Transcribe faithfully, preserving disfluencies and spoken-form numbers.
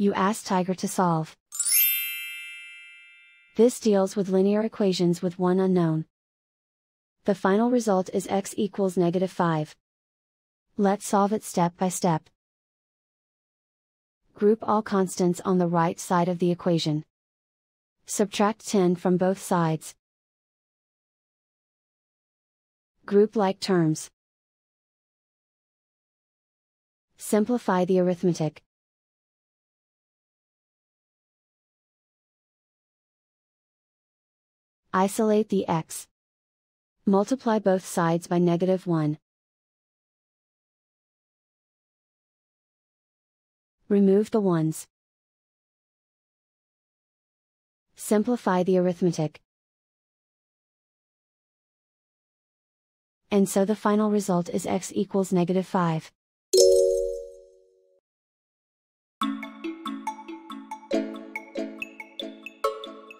you ask Tiger to solve. This deals with linear equations with one unknown. The final result is x equals negative five. Let's solve it step by step. Group all constants on the right side of the equation. Subtract ten from both sides. Group like terms. Simplify the arithmetic. Isolate the x. Multiply both sides by negative one. Remove the ones. Simplify the arithmetic. And so the final result is x equals negative five.